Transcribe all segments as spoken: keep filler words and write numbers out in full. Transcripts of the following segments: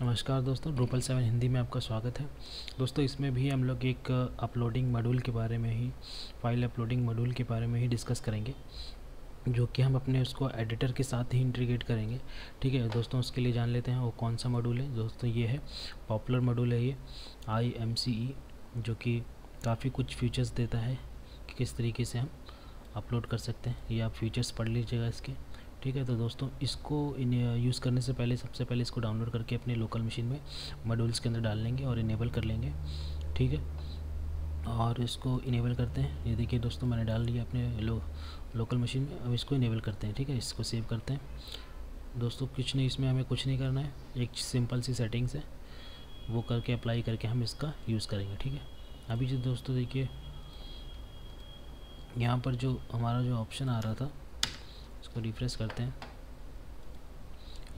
नमस्कार दोस्तों, Drupal seven Hindi में आपका स्वागत है। दोस्तों, इसमें भी हम लोग एक अपलोडिंग मॉड्यूल के बारे में ही फाइल अपलोडिंग मॉड्यूल के बारे में ही डिस्कस करेंगे, जो कि हम अपने उसको एडिटर के साथ ही इंटीग्रेट करेंगे। ठीक है दोस्तों, उसके लिए जान लेते हैं वो कौन सा मॉड्यूल है। दोस्तों, ये है पॉपुलर मॉड्यूल है, ये आई एम सी ई, जो कि काफ़ी कुछ फीचर्स देता है कि किस तरीके से हम अपलोड कर सकते हैं। ये आप फीचर्स पढ़ लीजिएगा इसके। ठीक है, तो दोस्तों इसको यूज़ करने से पहले सबसे पहले इसको डाउनलोड करके अपने लोकल मशीन में मॉड्यूल्स के अंदर डाल लेंगे और इनेबल कर लेंगे। ठीक है, और इसको इनेबल करते हैं। ये देखिए दोस्तों, मैंने डाल लिया अपने लो, लोकल मशीन में। अब इसको इनेबल करते हैं। ठीक है, इसको सेव करते हैं। दोस्तों, कुछ नहीं, इसमें हमें कुछ नहीं करना है। एक सिंपल सी सेटिंग्स है, वो करके अप्लाई करके हम इसका यूज़ करेंगे। ठीक है, अभी जो दोस्तों देखिए यहाँ पर जो हमारा जो ऑप्शन आ रहा था, इसको रिफ्रेश करते हैं।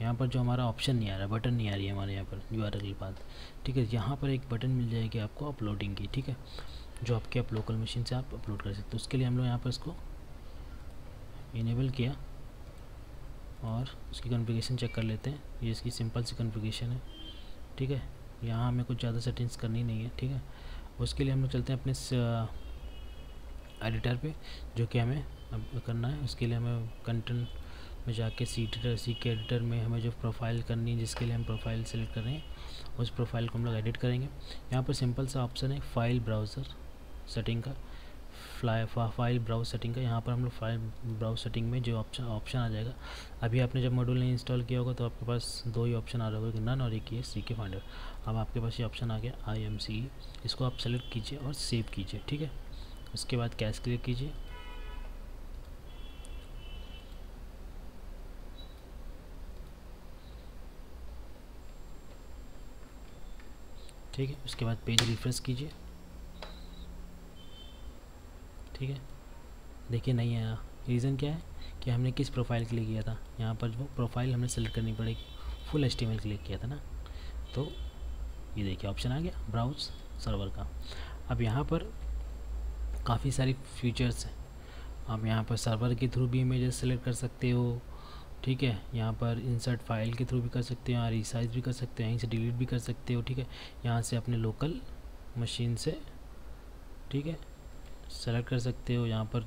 यहाँ पर जो हमारा ऑप्शन नहीं आ रहा, बटन नहीं आ रही है हमारे यहाँ पर यू आर एल के बाद। ठीक है, यहाँ पर एक बटन मिल जाएगी आपको अपलोडिंग की। ठीक है, जो आपके आप लोकल मशीन से आप अपलोड कर सकते हो। उसके लिए हम लोग यहाँ पर इसको इनेबल किया और उसकी कॉन्फ़िगरेशन चेक कर लेते हैं। ये इसकी सिंपल सी कॉन्फ़िगरेशन है। ठीक है, यहाँ हमें कुछ ज़्यादा सेटिंग्स करनी नहीं है। ठीक है, उसके लिए हम लोग चलते हैं अपने एडिटर पे, जो कि हमें अब करना है। उसके लिए हमें कंटेंट में जाके सी एडिटर सी के एडिटर में हमें जो प्रोफाइल करनी है, जिसके लिए हम प्रोफाइल सेलेक्ट कर रहे हैं, उस प्रोफाइल को हम लोग एडिट करेंगे। यहाँ पर सिंपल सा ऑप्शन है फाइल ब्राउज़र सेटिंग का, फ्लाई फाइल ब्राउज सेटिंग का। यहाँ पर हम लोग फाइल ब्राउज सेटिंग में जो ऑप्शन ऑप्शन आ जाएगा। अभी आपने जब मॉड्यूल नहीं इंस्टॉल किया होगा तो आपके पास दो ही ऑप्शन आ रहा होगा, नन और एक ये सी के फाइंडर। अब आपके पास ये ऑप्शन आ गया आई एम सी ई। इसको आप सेलेक्ट कीजिए और सेव कीजिए। ठीक है, उसके बाद कैश क्लिक कीजिए। ठीक है, उसके बाद पेज रिफ्रेश कीजिए। ठीक है, देखिए नहीं आया। रीज़न क्या है कि हमने किस प्रोफाइल के लिए किया था। यहाँ पर वो प्रोफाइल हमने सेलेक्ट करनी पड़ेगी, फुल एचटीएमएल के लिए किया था ना। तो ये देखिए ऑप्शन आ गया ब्राउज सर्वर का। अब यहाँ पर काफ़ी सारी फीचर्स हैं। आप यहाँ पर सर्वर के थ्रू भी इमेजेस सेलेक्ट कर सकते हो। ठीक है, यहाँ पर इंसर्ट फाइल के थ्रू भी कर सकते हो, यहाँ रिसाइज भी कर सकते हो, यहीं से डिलीट भी कर सकते हो। ठीक है, यहाँ से अपने लोकल मशीन से ठीक है सेलेक्ट कर सकते हो। यहाँ पर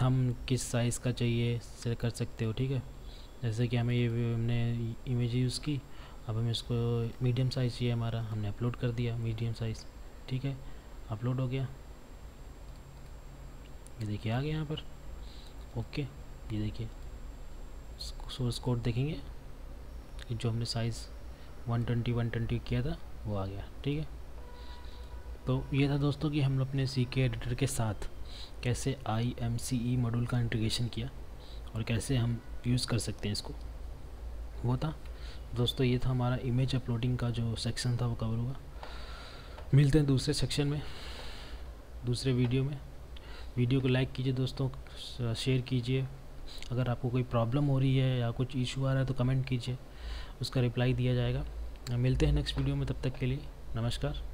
थंब किस साइज़ का चाहिए सेलेक्ट कर सकते हो। ठीक है, जैसे कि हमें ये हमने इमेज यूज़ की, अब हमें इसको मीडियम साइज़ चाहिए हमारा, हमने अपलोड कर दिया मीडियम साइज़। ठीक है, अपलोड हो गया। ये देखिए आ गया यहाँ पर ओके। ये देखिए सोर्स कोड देखेंगे कि जो हमने size one twenty one twenty किया था वो आ गया। ठीक है, तो ये था दोस्तों कि हम अपने सी के एडिटर के साथ कैसे I M C E module का इंटीग्रेशन किया और कैसे हम यूज़ कर सकते हैं इसको। वो था दोस्तों, ये था हमारा इमेज अपलोडिंग का जो सेक्शन था वो कवर हुआ। मिलते हैं दूसरे सेक्शन में, दूसरे वीडियो में। वीडियो को लाइक कीजिए दोस्तों, शेयर कीजिए। अगर आपको कोई प्रॉब्लम हो रही है या कुछ इशू आ रहा है तो कमेंट कीजिए, उसका रिप्लाई दिया जाएगा। मिलते हैं नेक्स्ट वीडियो में, तब तक के लिए नमस्कार।